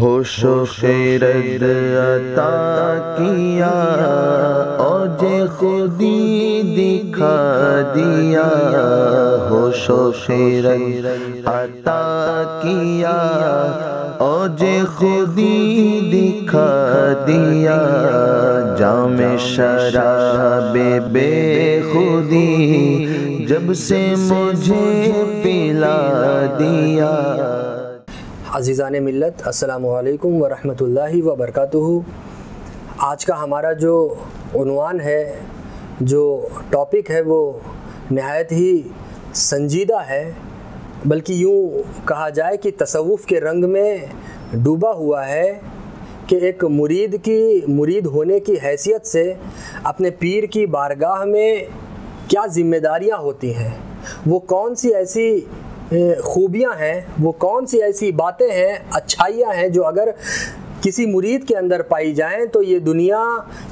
होशो खैरत अता किया, औजे खुदी दिखा दिया। होशो खैरत अता किया, औजे खुदी दिखा दिया। जाम शराबे बेखुदी जब से मुझे पिला दिया। अज़ीज़ान मिल्लत, अस्सलामु अलैकुम व रहमतुल्लाहि व बरकातुहू। आज का हमारा जो उन्वान है, जो टॉपिक है, वो नहायत ही संजीदा है, बल्कि यूँ कहा जाए कि तसव्वुफ़ के रंग में डूबा हुआ है कि एक मुरीद होने की हैसियत से अपने पीर की बारगाह में क्या ज़िम्मेदारियाँ होती हैं, वो कौन सी ऐसी खूबियां हैं, वो कौन सी ऐसी बातें हैं, अच्छाइयां हैं जो अगर किसी मुरीद के अंदर पाई जाएं तो ये दुनिया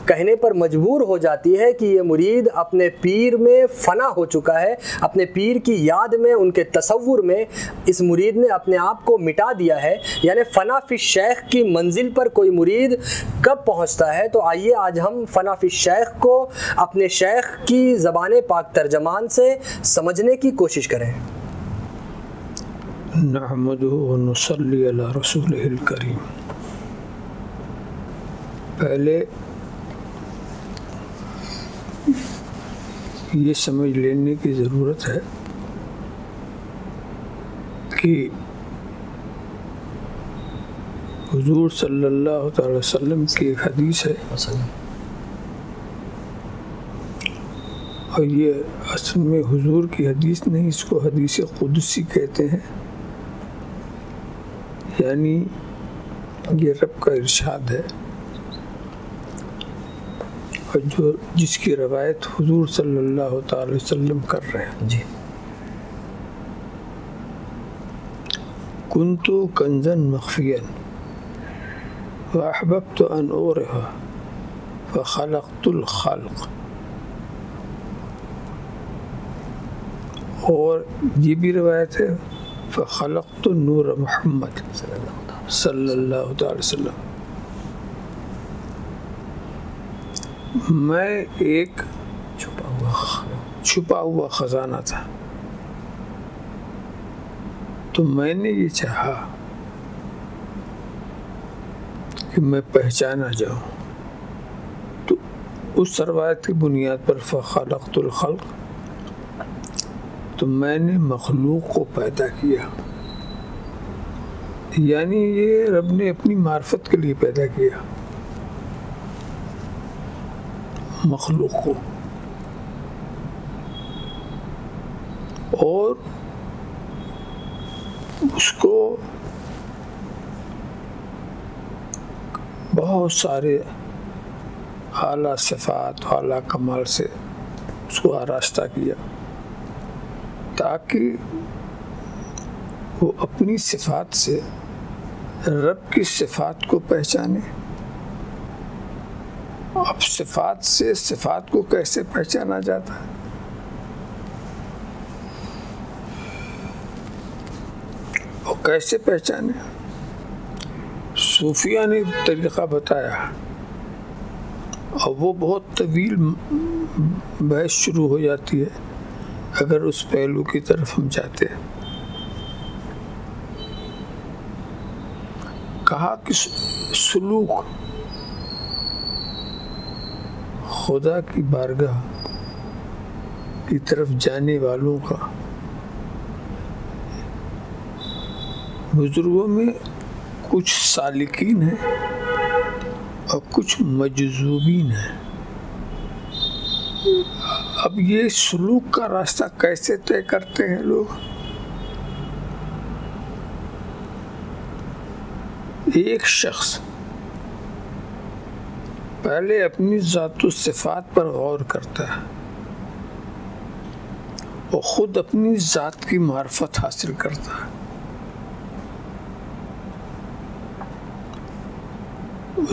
कहने पर मजबूर हो जाती है कि ये मुरीद अपने पीर में फ़ना हो चुका है, अपने पीर की याद में, उनके तसव्वुर में इस मुरीद ने अपने आप को मिटा दिया है। यानी फ़ना फ़ी शेख की मंजिल पर कोई मुरीद कब पहुंचता है। तो आइए आज हम फ़ना फ़ी शेख को अपने शेख की ज़बान पाक तर्जमान से समझने की कोशिश करें। नहमदुहु व नसल्ली अला रसूलिहिल करीम। पहले ये समझ लेने की ज़रूरत है कि हुजूर सल्लल्लाहु अलैहि वसल्लम की एक हदीस है, और ये असल में हुजूर की हदीस नहीं, इसको हदीस क़ुदसी कहते हैं। यानी ये रब का इरशाद है, और जो जिसकी रवायत हुजूर सल्लल्लाहु अलैहि वसल्लम कर रहे हैं जी। कुंतु कंजन मख्फियन व अहबब्तु अन उरहा व खलक़तुल खल्क़। और ये भी रवायत है, फ़ख़लक़्तु नूर मुहम्मद सल्लल्लाहु अलैहि वसल्लम। मैं एक छुपा हुआ ख़जाना था, तो मैंने ये चाहा कि मैं पहचाना जाऊँ। तो उस रवायत की बुनियाद पर फ़ख़लक़्तुल ख़ल्क़, तो मैंने मखलूक को पैदा किया। यानी ये रब ने अपनी मार्फत के लिए पैदा किया मखलूक को, और उसको बहुत सारे आला सिफात, आला कमाल से उसको आरास्ता किया, ताकि वो अपनी सिफात से रब की सिफात को पहचाने। अब सिफात से सिफात को कैसे पहचाना जाता है? और कैसे पहचाने? सूफिया ने तरीका बताया, और वो बहुत तवील बहस शुरू हो जाती है अगर उस पहलू की तरफ हम जाते हैं। कहा कि सुलूक खुदा की बारगाह की तरफ जाने वालों का बुजुर्गों में कुछ सालिकीन है और कुछ मजजूबीन है। अब ये सुलूक का रास्ता कैसे तय करते हैं लोग? एक शख्स पहले अपनी ज़ातुल सिफ़ात पर गौर करता है और ख़ुद अपनी ज़ात की मार्फत हासिल करता है।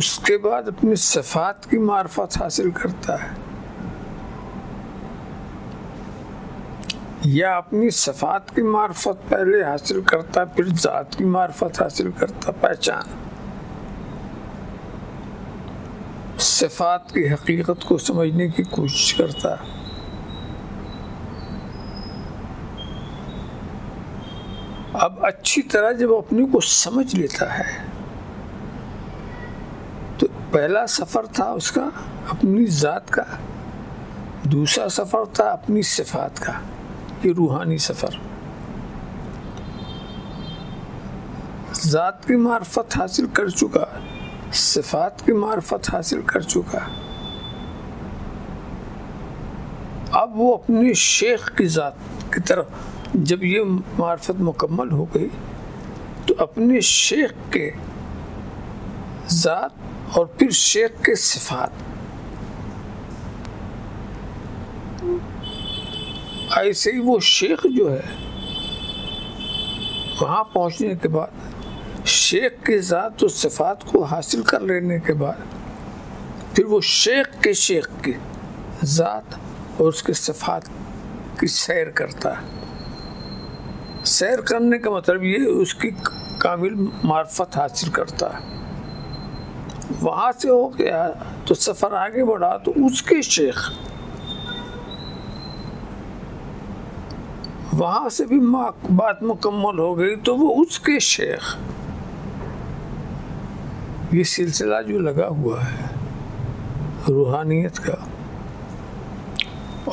उसके बाद अपनी सिफ़ात की मार्फत हासिल करता है, या अपनी सिफ़ात की मार्फत पहले हासिल करता, फिर ज़ात की मार्फत हासिल करता, पहचान। सिफात की हकीकत को समझने की कोशिश करता है। अब अच्छी तरह जब अपने को समझ लेता है तो पहला सफ़र था उसका अपनी ज़ात का, दूसरा सफ़र था अपनी सिफात का, ये रूहानी सफ़र। ज़ात की मार्फत हासिल कर चुका, सिफात की मार्फत हासिल कर चुका, अब वो अपने शेख की ज़ात की तरफ जब ये मार्फत मुकम्मल हो गई तो अपने शेख के ज़ात और फिर शेख के सिफात, ऐसे ही वो शेख जो है वहाँ पहुँचने के बाद शेख की ज़ात और सिफात को हासिल कर लेने के बाद फिर वो शेख की ज़ात और उसके सिफात की सैर करता है। सैर करने का मतलब ये उसकी कामिल मार्फत हासिल करता है। वहाँ से हो गया तो सफ़र आगे बढ़ा तो उसके शेख, वहाँ से भी बात मुकम्मल हो गई तो वो उसके शेख, ये सिलसिला जो लगा हुआ है रूहानियत का।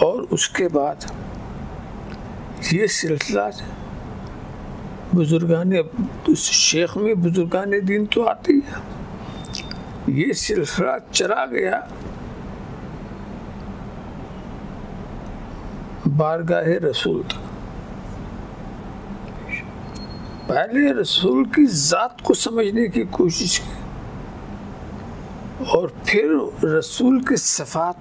और उसके बाद ये सिलसिला बुजुर्गाने शेख में बुजुर्गाने दीन तो आती है, ये सिलसिला चला गया बारगाहे रसूल तक। पहले रसूल की ज़ात को समझने की कोशिश की और फिर रसूल के सिफात,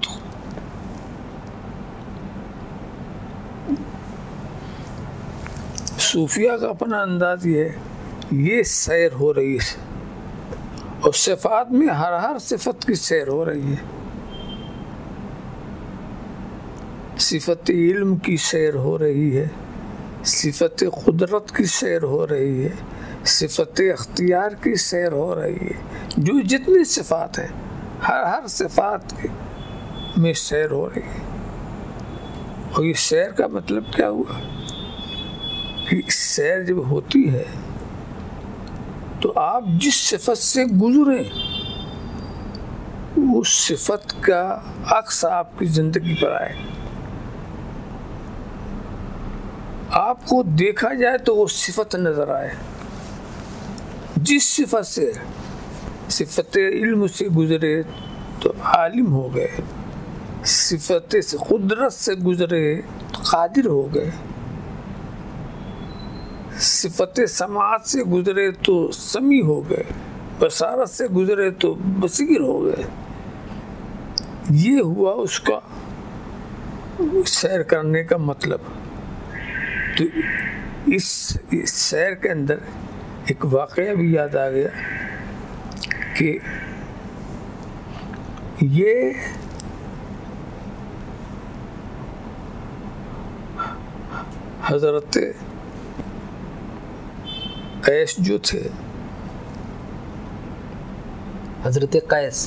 सूफिया का अपना अंदाज ये सैर हो रही है और सिफात में हर सिफत की सैर हो रही है। सिफत इल्म की सैर हो रही है, सिफत कुदरत की सैर हो रही है, सिफत अख्तियार की सैर हो रही है, जो जितनी सिफात हैं हर सिफात में सैर हो रही है। और ये सैर का मतलब क्या हुआ कि सैर जब होती है तो आप जिस सिफत से गुजरें उस सिफत का अक्स आपकी ज़िंदगी पर आए, आपको देखा जाए तो वो सिफत नज़र आए। जिस सिफत से सिफत इल्म से गुजरे तो आलिम हो गए, सिफत से कुदरत से गुजरे तो कादिर हो गए, सिफत समात से गुजरे तो समी हो गए, बसारत से गुजरे तो बसीर हो गए। ये हुआ उसका सैर करने का मतलब। तो इस सैर के अंदर एक वाक़या भी याद आ गया कि ये हज़रत कैस जो थे, हज़रत कैस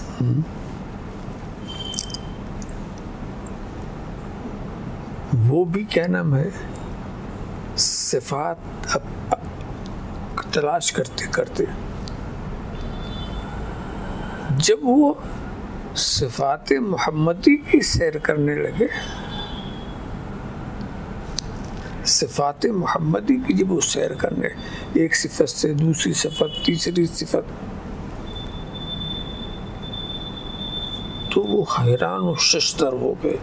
वो भी क्या नाम है सिफात तलाश करते करते जब वो सिफात मोहम्मदी की सैर करने लगे, सिफात मोहम्मदी की जब वो सैर करने, एक सिफत से दूसरी सिफत तीसरी सिफत, तो वो हैरान और शशतर हो गए।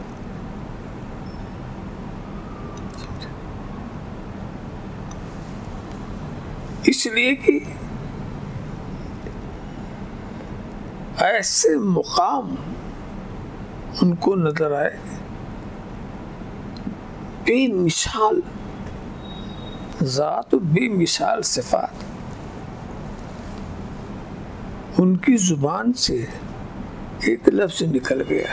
इसलिए कि ऐसे मुकाम उनको नजर आए बेमिसाल ज़ात, बेमिसाल सिफात। उनकी जुबान से एक लफ्ज़ निकल गया,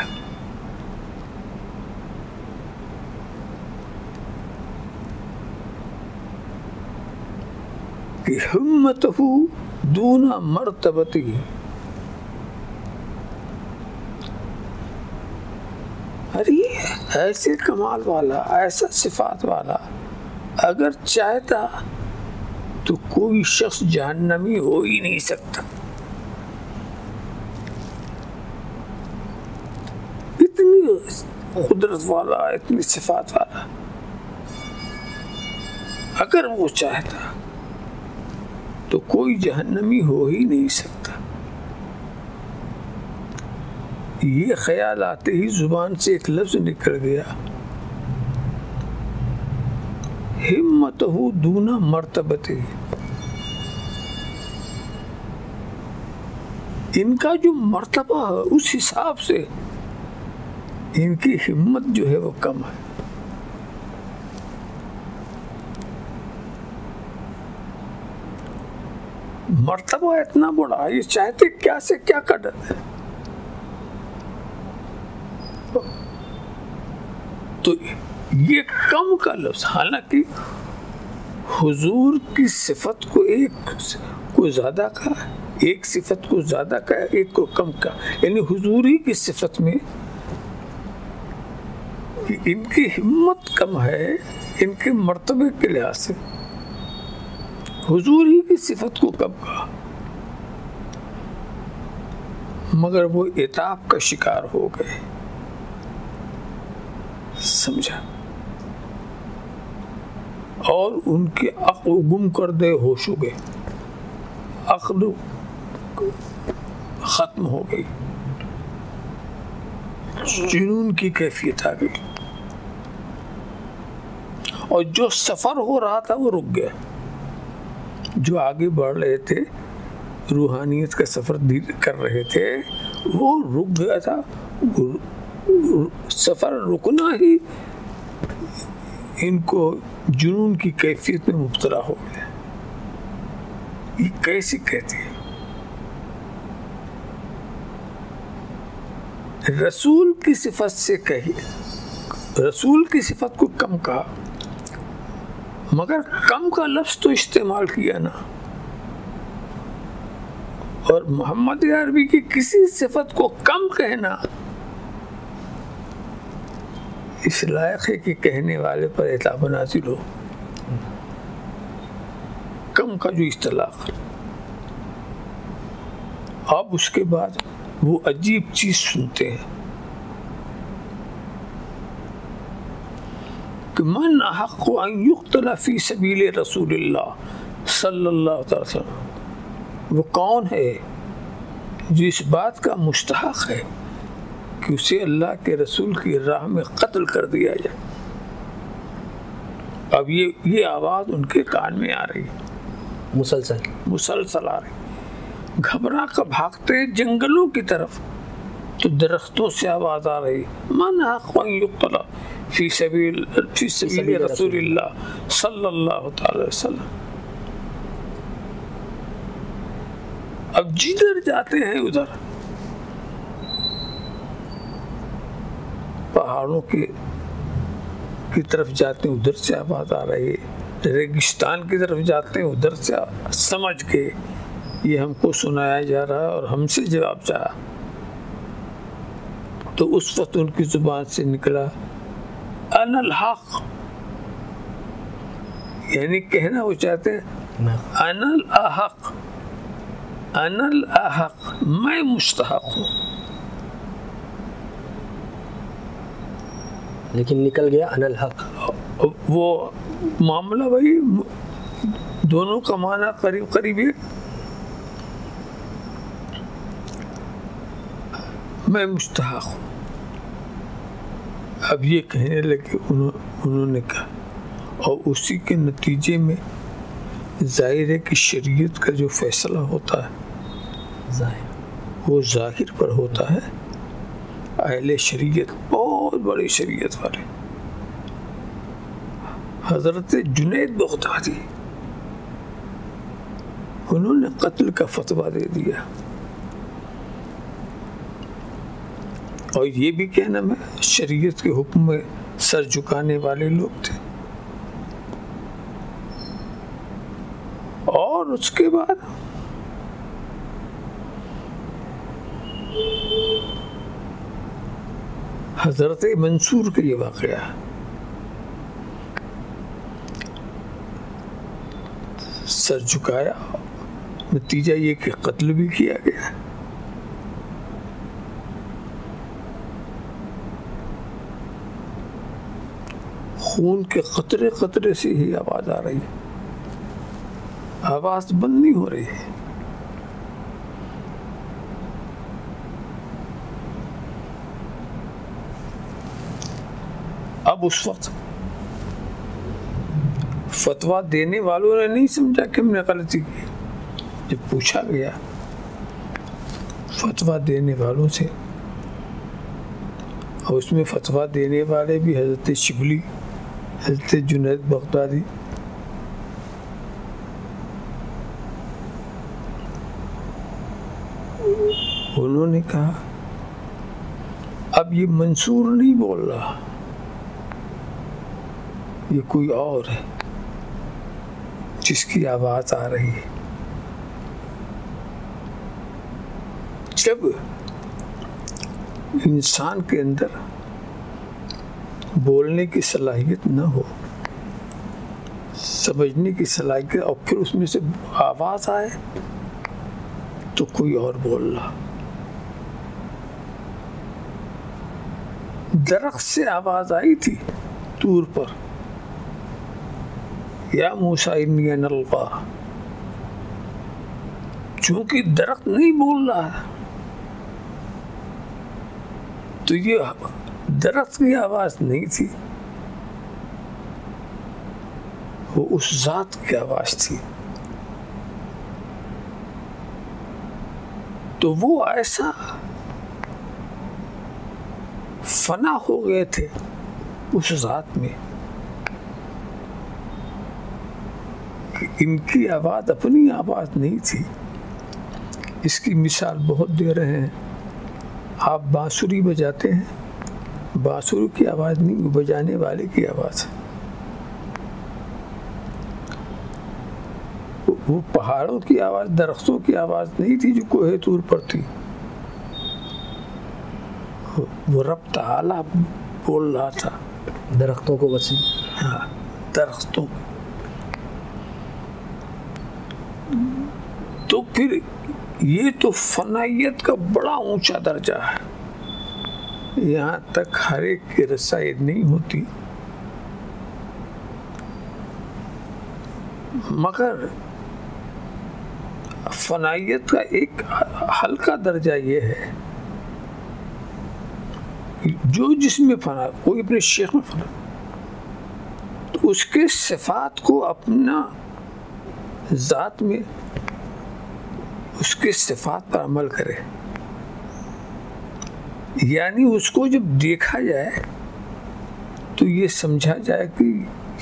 हिम्मत हूँ दूना मरतबती, अरे ऐसे कमाल वाला, ऐसा सिफात वाला अगर चाहता तो कोई शख्स जहन्नमी हो ही नहीं सकता। इतनी कुदरत वाला, इतनी सिफात वाला अगर वो चाहता तो कोई जहन्नमी हो ही नहीं सकता। ये ख्याल आते ही जुबान से एक लफ्ज निकल गया, हिम्मत हो दूना मर्तबते। इनका जो मर्तबा है उस हिसाब से इनकी हिम्मत जो है वो कम है। मर्तबा इतना बड़ा, ये चाहते क्या से क्या कर देते हैं। तो ये कम का लफ्ज़, हालांकि हुजूर की सिफत को एक को ज़्यादा का, एक सिफत को ज़्यादा का, एक को कम का, यानी हुजूरी की सिफत में इनकी हिम्मत कम है। इनके मर्तबे के लिहाज से हुजूरी की सिफत को कम का, मगर वो इताब का शिकार हो गए। समझा? और उनके अक्ल गुम कर दे, होश हो गए, अक्ल खत्म हो गई, जुनून की कैफियत आ गई, और जो सफर हो रहा था वो रुक गया। जो आगे बढ़ रहे थे, रूहानियत का सफर कर रहे थे, वो रुक गया था। सफर रुकना ही इनको जुनून की कैफियत में मुब्तला हो गया। ये कैसी कहती है, रसूल की सिफत से कही, रसूल की सिफत को कम कहा, मगर कम का लफ्ज़ तो इस्तेमाल किया ना। और मोहम्मद अरबी की किसी सिफत को कम कहना इस लायक है कि कहने वाले पर एताब नाज़िल हो। कम का जो इस्तिलाह, अब उसके बाद वो अजीब चीज सुनते हैं कि मन अहक़्क़ु अन युक़्तला फ़ी सबील रसूलिल्लाह सल्लल्लाहु अलैहि वसल्लम। वो कौन है जो इस बात का मुस्तहक़ है कि उसे अल्लाह के रसूल की राह में कत्ल कर दिया जाए। अब ये आवाज़ उनके कान में आ रही, मुसलसल आ रही। घबरा कर भागते जंगलों की तरफ, तो दरख्तों से आवाज़ आ रही, मन हक़्क़ु अन युक़्तला फ़ी सबील रसूलिल्लाह सल्लल्लाहु अलैहि वसल्लम। अब जिधर जाते हैं उधर पहाड़ों की तरफ जाते हैं, उधर से आवाज़ आ रही है। रेगिस्तान की तरफ जाते हैं, उधर से समझ के ये हमको सुनाया जा रहा है और हमसे जवाब चाहा। तो उस वक्त उनकी ज़ुबान से निकला अनल हक़, यानी कहना वो चाहते हैं अनल अहक़, मैं मुस्तहक़ हूँ। लेकिन निकल गया अनल हक़। वो मामला भाई, दोनों का माना करीब करीब है। मैं मुस्तहक़ हूँ। अब ये कहने लगे उन्होंने कहा, और उसी के नतीजे में ज़ाहिर है कि शरीयत का जो फैसला होता है वो ज़ाहिर पर होता है। अहले शरीयत, बहुत बड़े शरीयत वाले हजरत जुनैद बग़दादी, उन्होंने कत्ल का फतवा दे दिया। और ये भी कहना मैं शरीयत के हुक्म में सर झुकाने वाले लोग थे। और उसके बाद हज़रत मंसूर का ये वाक़या, सर झुकाया, नतीजा ये कि कत्ल भी किया गया। खून के कतरे कतरे से ही आवाज़ आ रही है, आवाज़ बंद नहीं हो रही है। अब उस वक्त फतवा देने वालों ने नहीं समझा कि हमने गलती की। जब पूछा गया फतवा देने वालों से, और उसमें फतवा देने वाले भी हज़रत शिबली, हज़रत जुनैद बगदादी, उन्होंने कहा अब ये मंसूर नहीं बोल रहा, ये कोई और है जिसकी आवाज़ आ रही है। जब इंसान के अंदर बोलने की सलाहियत न हो, समझने की सलाहियत, और फिर उसमें से आवाज़ आए तो कोई और बोल रहा। दरख्त से आवाज़ आई थी तूर पर, या मूसा इन्नी नल्का, चूंकि दरख्त नहीं बोल रहा है तो ये दरख्त की आवाज़ नहीं थी, वो उस जात की आवाज़ थी। तो वो ऐसा फना हो गए थे उस जात में, इनकी आवाज़ अपनी आवाज़ नहीं थी। इसकी मिसाल बहुत दे रहे हैं। आप बांसुरी बजाते हैं, बांसुरी की आवाज़ नहीं, बजाने वाले की आवाज़। वो पहाड़ों की आवाज़, दरख्तों की आवाज़ नहीं थी जो कोहे तूर पर थी। वो रब ताला बोल रहा था दरख्तों को बसी। हाँ, दरख्तों। तो फिर ये तो फनायत का बड़ा ऊंचा दर्जा है। यहाँ तक हर एक की रसाई नहीं होती, मगर फनायत का एक हल्का दर्जा ये है जो जिसमें फना, कोई अपने शेख में फना, तो उसके सिफात को अपना ज़ात में, उसके सिफात पर अमल करे। यानी उसको जब देखा जाए तो ये समझा जाए कि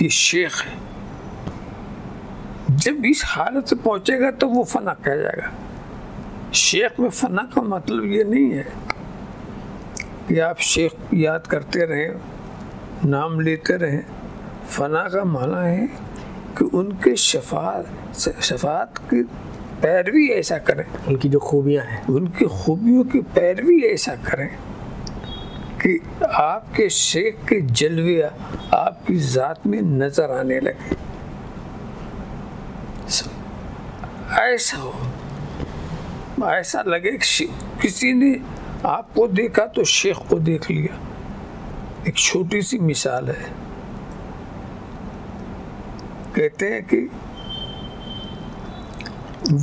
ये शेख है। जब इस हालत से पहुँचेगा तो वो फना कह जाएगा। शेख में फना का मतलब ये नहीं है कि आप शेख याद करते रहें, नाम लेते रहें। फना का माना है कि उनके शफात की पैरवी ऐसा करें, उनकी जो खूबियां हैं, उनकी खूबियों की पैरवी ऐसा करें कि आपके शेख के जलवे आपकी ज़ात में नज़र आने लगे। ऐसा हो, ऐसा लगे कि किसी ने आपको देखा तो शेख को देख लिया। एक छोटी सी मिसाल है। कहते हैं कि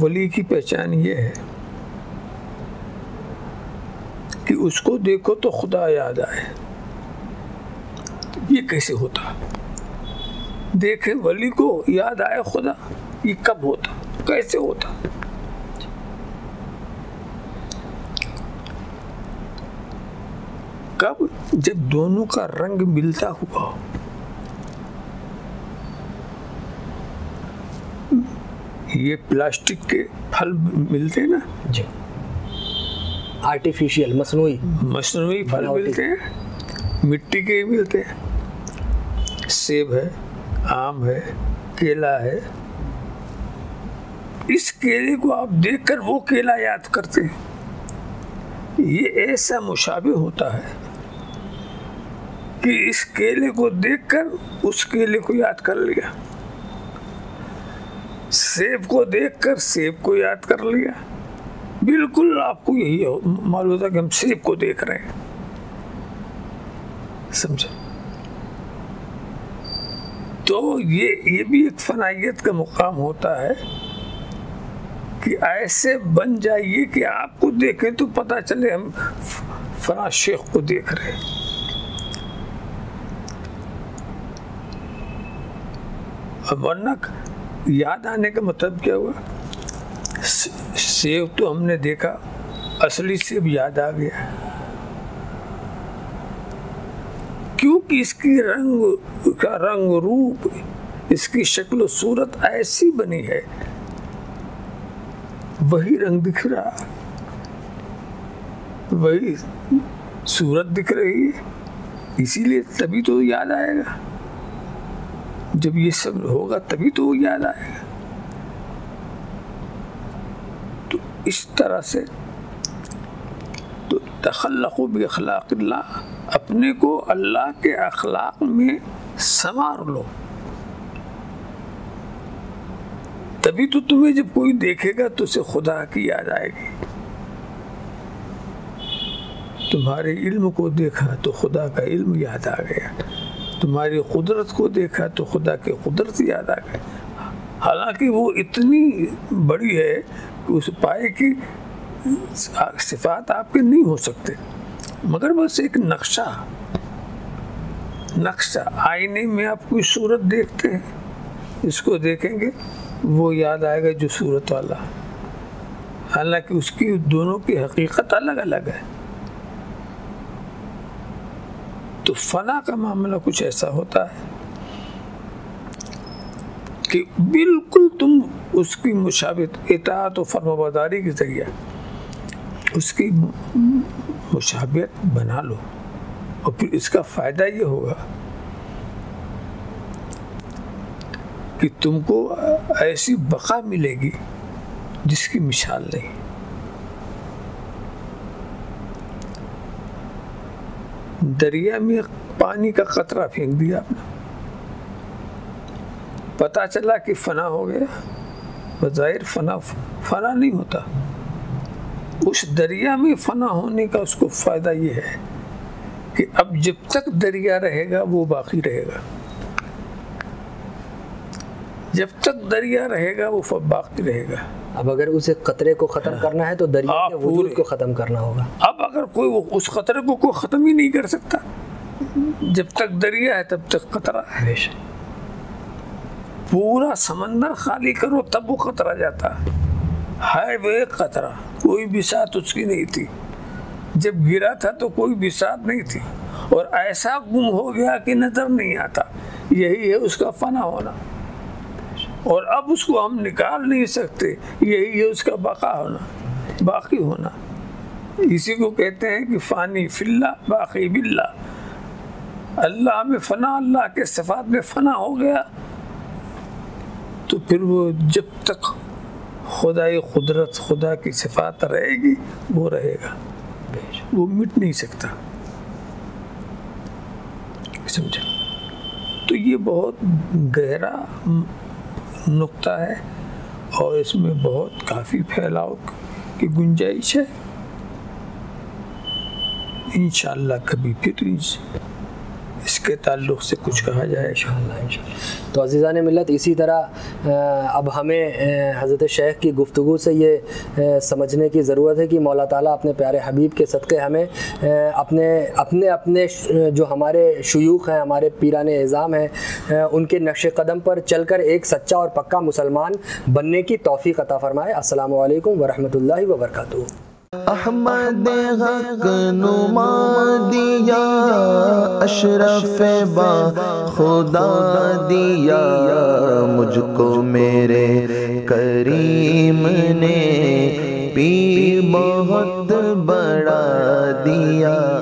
वली की पहचान ये है कि उसको देखो तो खुदा याद आए। ये कैसे होता? देखे वली को याद आए खुदा, ये कब होता, कैसे होता? कब? जब दोनों का रंग मिलता हुआ हो। ये प्लास्टिक के फल मिलते हैं ना जी, आर्टिफिशियल मसनूई फल मिलते हैं, मिट्टी के मिलते हैं। सेब है, आम है, केला है। इस केले को आप देखकर वो केला याद करते हैं। ये ऐसा मुशाबे होता है कि इस केले को देखकर उस केले को याद कर लिया, सेब को देखकर सेब को याद कर लिया। बिल्कुल आपको यही मालूम होता कि हम सेब को देख रहे हैं, समझे। तो ये भी एक फनायत का मुकाम होता है कि ऐसे बन जाइए कि आपको देखें तो पता चले हम फना शेख को देख रहे हैं। अब वरना याद आने का मतलब क्या हुआ, सेब तो हमने देखा, असली सेब याद आ गया, क्योंकि इसकी रंग रूप, इसकी शक्ल सूरत ऐसी बनी है, वही रंग दिख रहा, वही सूरत दिख रही है, इसीलिए तभी तो याद आएगा। जब ये सब होगा तभी तो याद आएगा। तो इस तरह से तो तखल्लक़ु बि अख़लाक़िल्लाह, अपने को अल्लाह के अखलाक में संवार लो, तभी तो तुम्हें जब कोई देखेगा तो उसे खुदा की याद आएगी। तुम्हारे इल्म को देखा तो खुदा का इल्म याद आ गया, तुम्हारी कुदरत को देखा तो खुदा की कुदरत याद आ गई। हालांकि वो इतनी बड़ी है कि उस पाए की सिफात आपके नहीं हो सकते, मगर बस एक नक्शा आईने में आप कोई सूरत देखते हैं, इसको देखेंगे वो याद आएगा जो सूरत वाला, हालांकि उसकी दोनों की हकीकत अलग अलग है। तो फना का मामला कुछ ऐसा होता है कि बिल्कुल तुम उसकी मुशाबत इताअत और फर्माबरदारी के जरिए उसकी मुशाबत बना लो, और फिर इसका फ़ायदा ये होगा कि तुमको ऐसी बका मिलेगी जिसकी मिसाल नहीं। दरिया में पानी का कतरा फेंक दिया आपने, पता चला कि फना हो गया, बज़ाहिर फना नहीं होता, उस दरिया में फना होने का उसको फ़ायदा ये है कि अब जब तक दरिया रहेगा वो बाकी रहेगा, जब तक दरिया रहेगा वो बाकी रहेगा। अब अगर उसे खतरे को ख़त्म करना है तो दरिया के वजूद को ख़त्म करना होगा। अब अगर कोई उस खतरे को कोई ख़त्म ही नहीं कर सकता, जब तक दरिया है तब तक खतरा है। पूरा समंदर खाली करो तब वो खतरा जाता है। हाईवे खतरा, कोई बिसात उसकी नहीं थी, जब गिरा था तो कोई बिसात नहीं थी, और ऐसा गुम हो गया कि नज़र नहीं आता। यही है उसका फना होना, और अब उसको हम निकाल नहीं सकते, यही है उसका बका होना, बाकी होना। इसी को कहते हैं कि फ़ानी फिल्ला बाकी बिल्ला। अल्लाह में फ़ना, अल्लाह के सिफात में फ़ना हो गया तो फिर वो जब तक खुदाई कुदरत, खुदा की सिफात रहेगी वो रहेगा, वो मिट नहीं सकता, समझे। तो ये बहुत गहरा नुक्ता है और इसमें बहुत काफ़ी फैलाव की गुंजाइश है। इंशाअल्लाह कभी फिर इसके ताल्लुक़ से कुछ कहा जाए इंशाअल्लाह। तो अज़ीज़ान मिल्लत, इसी तरह अब हमें हज़रत शेख की गुफ्तगू से ये समझने की ज़रूरत है कि मौला ताला अपने प्यारे हबीब के सदक़े हमें अपने अपने अपने जो हमारे शुयूख हैं, हमारे पीरान एज़ाम हैं, उनके नक्श कदम पर चल कर एक सच्चा और पक्का मुसलमान बनने की तौफ़ीक़ अता फ़रमाए। अस्सलामु अलैकुम वरहमतुल्लाहि वबरकातुहू। अहमद हक नुमा दिया, अशरफ बा खुदा दिया, मुझको मेरे करीम ने भी बहुत बड़ा दिया।